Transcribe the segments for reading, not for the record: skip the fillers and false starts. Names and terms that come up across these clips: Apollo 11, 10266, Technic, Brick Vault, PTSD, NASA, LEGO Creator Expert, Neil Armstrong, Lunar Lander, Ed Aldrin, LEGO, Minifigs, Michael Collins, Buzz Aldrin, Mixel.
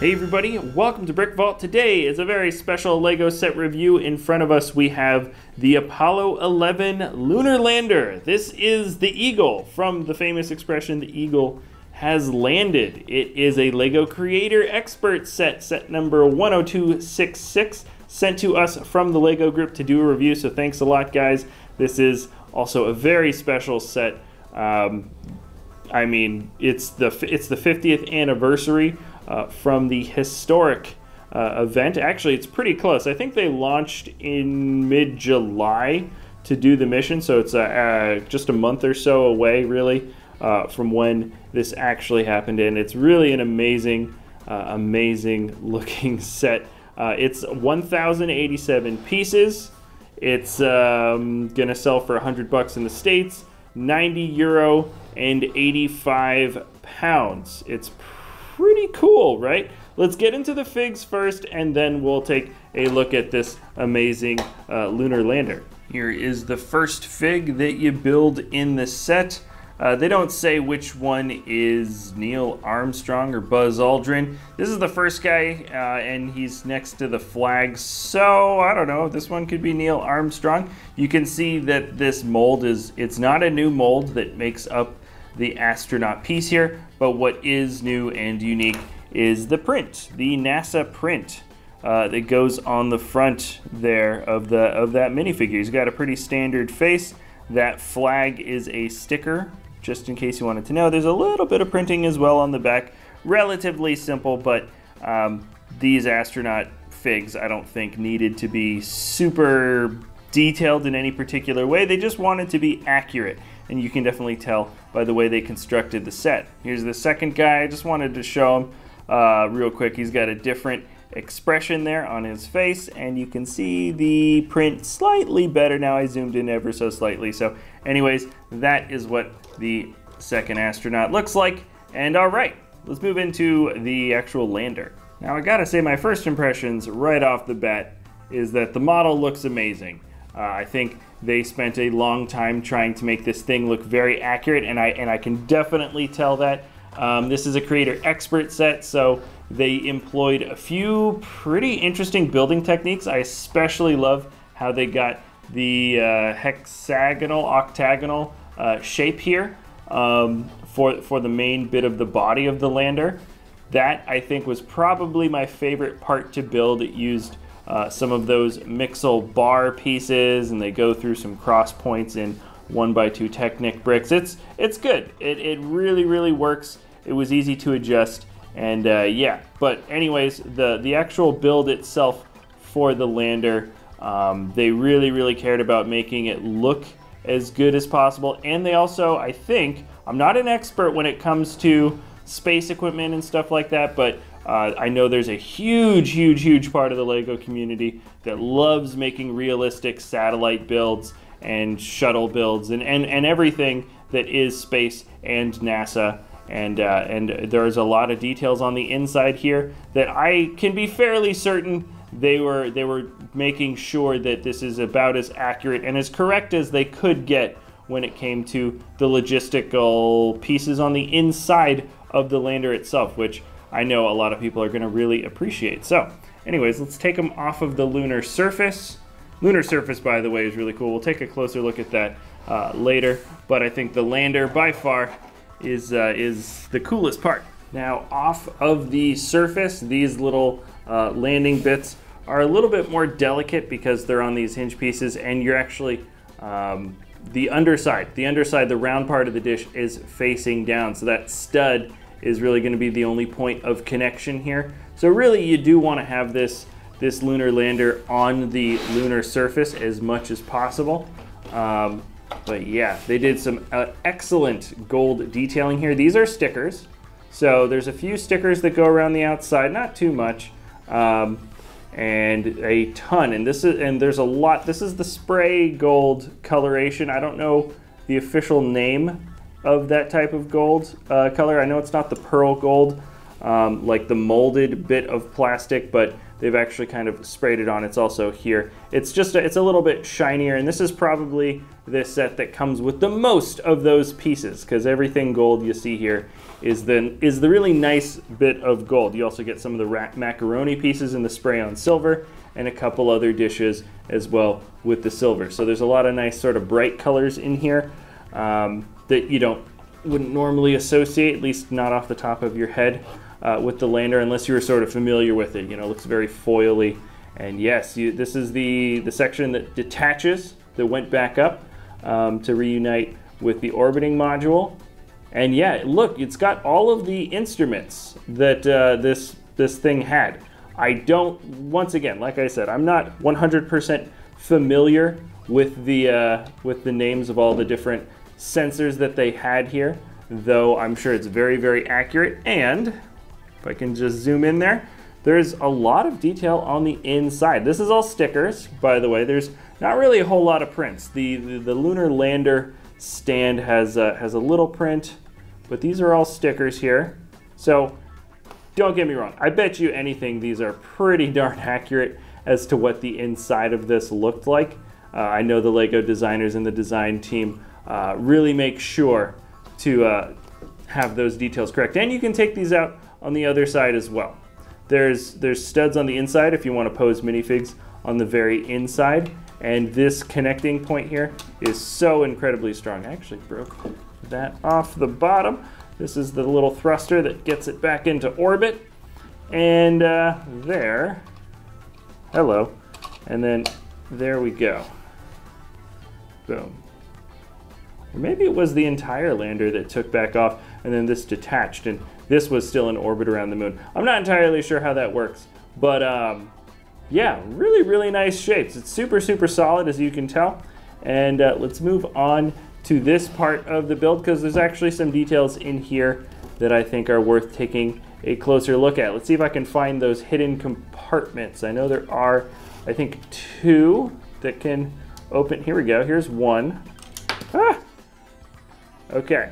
Hey everybody, welcome to Brick Vault. Today is a very special LEGO set review. In front of us we have the Apollo 11 lunar lander. This is the Eagle from the famous expression, the Eagle has landed. It is a LEGO Creator Expert set, set number 10266, sent to us from the LEGO group to do a review, so thanks a lot guys. This is also a very special set. I mean, it's the 50th anniversary from the historic event. Actually, it's pretty close. I think they launched in mid-July to do the mission, so it's just a month or so away, really, from when this actually happened. And it's really an amazing, amazing looking set. It's 1,087 pieces. It's gonna sell for $100 in the States, €90, and 85 pounds. It's pretty cool, right? Let's get into the figs first, and then we'll take a look at this amazing lunar lander. Here is the first fig that you build in the set. They don't say which one is Neil Armstrong or Buzz Aldrin. This is the first guy, and he's next to the flag, so I don't know, this one could be Neil Armstrong. You can see that this mold is, it's not a new mold that makes up the astronaut piece here, but what is new and unique is the print, the NASA print that goes on the front there of that minifigure. He's got a pretty standard face. That flag is a sticker, just in case you wanted to know. There's a little bit of printing as well on the back. Relatively simple, but these astronaut figs I don't think needed to be super detailed in any particular way. They just wanted to be accurate, and you can definitely tell by the way they constructed the set. Here's the second guy. I just wanted to show him real quick. He's got a different expression there on his face, and you can see the print slightly better now. I zoomed in ever so slightly. So anyways, that is what the second astronaut looks like. And all right, let's move into the actual lander. Now I gotta say, my first impressions right off the bat is that the model looks amazing. I think they spent a long time trying to make this thing look very accurate, and I can definitely tell that. This is a Creator Expert set, so they employed a few pretty interesting building techniques. I especially love how they got the hexagonal, octagonal shape here for the main bit of the body of the lander. That, I think, was probably my favorite part to build. It used some of those Mixel bar pieces, and they go through some cross points in 1x2 Technic bricks. It's good. It really, really works. It was easy to adjust, and yeah. But anyways, the actual build itself for the lander, they really, really cared about making it look as good as possible. And they also, I think, I'm not an expert when it comes to space equipment and stuff like that, but I know there's a huge, huge, huge part of the LEGO community that loves making realistic satellite builds and shuttle builds and everything that is space and NASA, and there's a lot of details on the inside here that I can be fairly certain they were making sure that this is about as accurate and as correct as they could get when it came to the logistical pieces on the inside of the lander itself, which I know a lot of people are going to really appreciate. So anyways, let's take them off of the lunar surface. Lunar surface, by the way, is really cool. We'll take a closer look at that later, but I think the lander by far is the coolest part. Now, off of the surface, these little landing bits are a little bit more delicate because they're on these hinge pieces, and you're actually, the underside, the round part of the dish is facing down, so that stud is really going to be the only point of connection here. So really, you do want to have this lunar lander on the lunar surface as much as possible. But yeah, they did some excellent gold detailing here. These are stickers. So there's a few stickers that go around the outside, not too much, and a ton. And there's a lot. This is the spray gold coloration. I don't know the official name of that type of gold color. I know it's not the pearl gold, like the molded bit of plastic, but They've actually kind of sprayed it on. It's also here. It's just, it's a little bit shinier, and this is probably the set that comes with the most of those pieces, because everything gold you see here is the really nice bit of gold. You also get some of the macaroni pieces in the spray on silver, and a couple other dishes as well with the silver. So there's a lot of nice sort of bright colors in here that you wouldn't normally associate, at least not off the top of your head. With the lander, unless you were sort of familiar with it. You know, it looks very foily. And yes, this is the section that detaches, that went back up to reunite with the orbiting module. And yeah, look, it's got all of the instruments that this thing had. I don't, once again, like I said, I'm not 100% familiar with the names of all the different sensors that they had here, though I'm sure it's very, very accurate. And if I can just zoom in there, there's a lot of detail on the inside. This is all stickers, by the way. There's not really a whole lot of prints. The lunar lander stand has a little print, but these are all stickers here. So don't get me wrong. I bet you anything these are pretty darn accurate as to what the inside of this looked like. I know the LEGO designers and the design team really make sure to have those details correct. And you can take these out on the other side as well. There's studs on the inside if you want to pose minifigs on the very inside. And this connecting point here is so incredibly strong. I actually broke that off the bottom. This is the little thruster that gets it back into orbit. And there, hello. And then there we go, boom. Or maybe it was the entire lander that took back off and then this detached and this was still in orbit around the moon. I'm not entirely sure how that works, but yeah, really, really nice shapes. It's super, super solid, as you can tell. And let's move on to this part of the build, because there's actually some details in here that I think are worth taking a closer look at. Let's see if I can find those hidden compartments. I know there are, I think, two that can open. Here we go, here's one. Ah! Okay,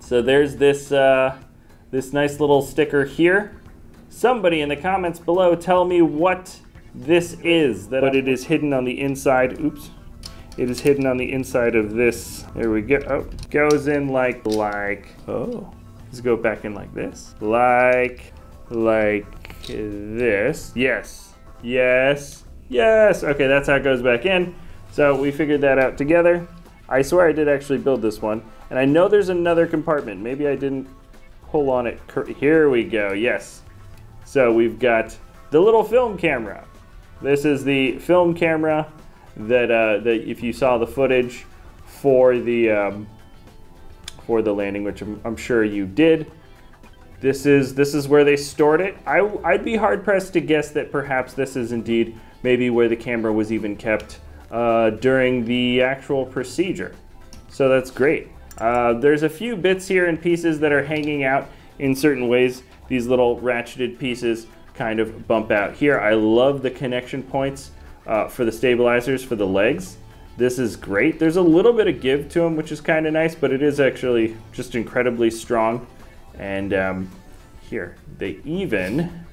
so there's this this nice little sticker here. Somebody in the comments below tell me what this is. But it is hidden on the inside. Oops, it is hidden on the inside of this. There we go. Oh, goes in like. Oh, let's go back in like this. Like this. Yes, yes, yes. Okay, that's how it goes back in. So we figured that out together. I swear I did actually build this one, and I know there's another compartment. Maybe I didn't pull on it. Here we go, yes. So we've got the little film camera. This is the film camera that, that if you saw the footage for the landing, which I'm sure you did, this is where they stored it. I'd be hard pressed to guess that perhaps this is indeed maybe where the camera was even kept during the actual procedure. So that's great. There's a few bits here and pieces that are hanging out in certain ways. These little ratcheted pieces kind of bump out here. I love the connection points for the stabilizers for the legs. This is great. There's a little bit of give to them, which is kind of nice, but it is actually just incredibly strong. And here, they even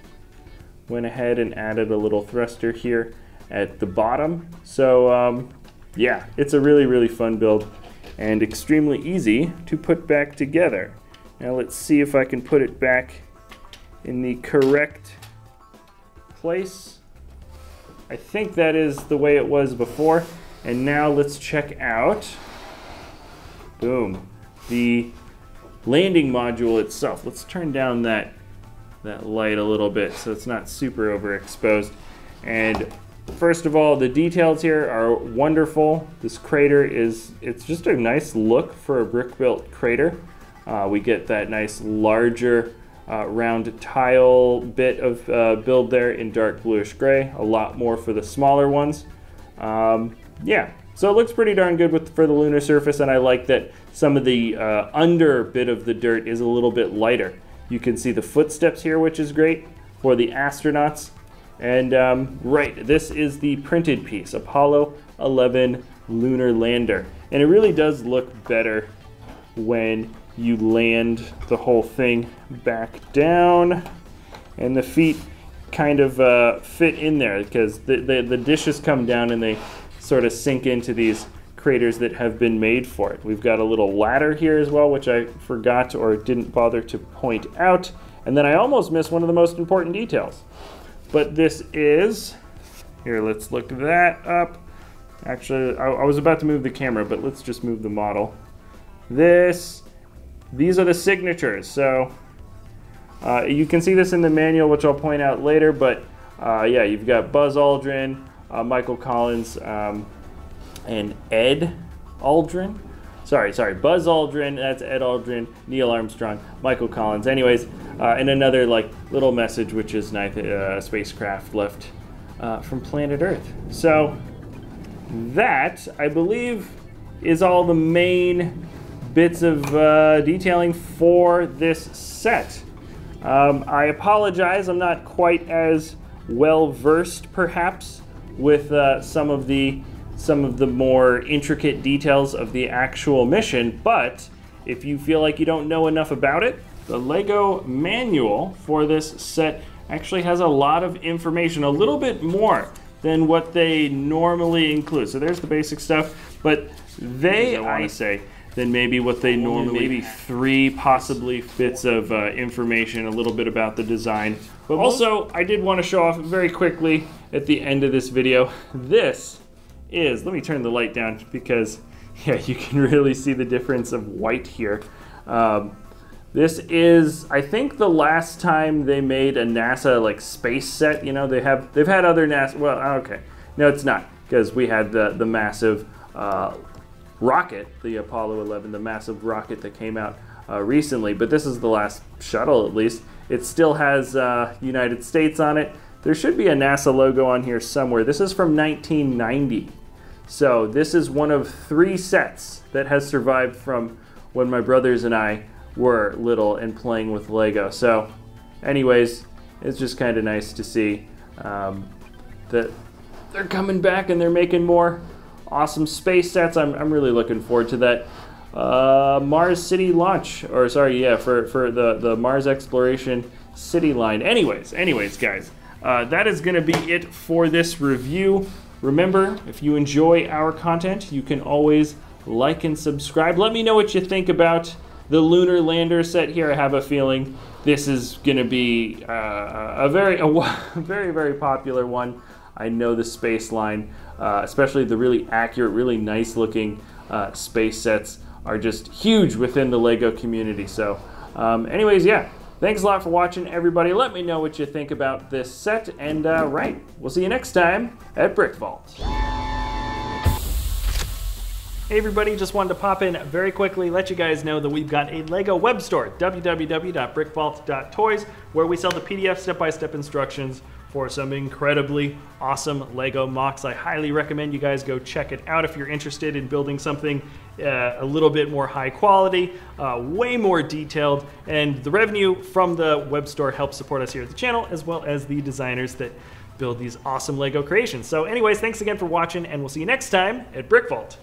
went ahead and added a little thruster here at the bottom. So yeah, it's a really, really fun build and extremely easy to put back together. Now let's see if I can put it back in the correct place. I think that is the way it was before. And now let's check out, boom, the landing module itself. Let's turn down that light a little bit so it's not super overexposed. And first of all, the details here are wonderful. This crater it's just a nice look for a brick-built crater. We get that nice larger round tile bit of build there in dark bluish gray, a lot more for the smaller ones. Yeah, so it looks pretty darn good for the lunar surface, and I like that some of the under bit of the dirt is a little bit lighter. You can see the footsteps here, which is great for the astronauts. And right, this is the printed piece, Apollo 11 lunar lander. And it really does look better when you land the whole thing back down and the feet kind of fit in there, because the dishes come down and they sort of sink into these craters that have been made for it. We've got a little ladder here as well, which I forgot or didn't bother to point out. And then I almost missed one of the most important details. But this is, here, let's look that up. Actually, I was about to move the camera, but let's just move the model. These are the signatures. So you can see this in the manual, which I'll point out later, but yeah, you've got Buzz Aldrin, Michael Collins, and Ed Aldrin. Sorry, Buzz Aldrin, that's Ed Aldrin, Neil Armstrong, Michael Collins. Anyways, and another like little message, which is nice, spacecraft left from planet Earth. So that, I believe, is all the main bits of detailing for this set. I apologize, I'm not quite as well versed, perhaps, with some of the more intricate details of the actual mission, but if you feel like you don't know enough about it, the LEGO manual for this set actually has a lot of information, a little bit more than what they normally include. So there's the basic stuff, but they, I say, than maybe what they normally, maybe three, possibly bits of information, a little bit about the design. But also, I did want to show off very quickly at the end of this video, this is, let me turn the light down because, yeah, you can really see the difference of white here. This is, I think, the last time they made a NASA like space set. You know, they've had other NASA, well, okay. No, it's not, because we had the massive rocket, the Apollo 11, the massive rocket that came out recently, but this is the last shuttle, at least. It still has United States on it. There should be a NASA logo on here somewhere. This is from 1990. So this is one of three sets that has survived from when my brothers and I were little and playing with LEGO. So anyways, it's just kind of nice to see that they're coming back and they're making more awesome space sets. I'm really looking forward to that Mars City launch, or sorry, yeah, for the Mars Exploration City line. Anyways, guys. That is going to be it for this review. Remember, if you enjoy our content, you can always like and subscribe. Let me know what you think about the Lunar Lander set here. I have a feeling this is going to be a very, very popular one. I know the space line, especially the really accurate, really nice looking space sets are just huge within the LEGO community. So anyways, yeah. Thanks a lot for watching, everybody. Let me know what you think about this set, and right, we'll see you next time at Brick Vault. Hey everybody, just wanted to pop in very quickly, let you guys know that we've got a LEGO web store, www.brickvault.toys, where we sell the PDF step-by-step instructions for some incredibly awesome LEGO mocks. I highly recommend you guys go check it out if you're interested in building something a little bit more high quality, way more detailed, and the revenue from the web store helps support us here at the channel, as well as the designers that build these awesome LEGO creations. So anyways, thanks again for watching, and we'll see you next time at Brick Vault.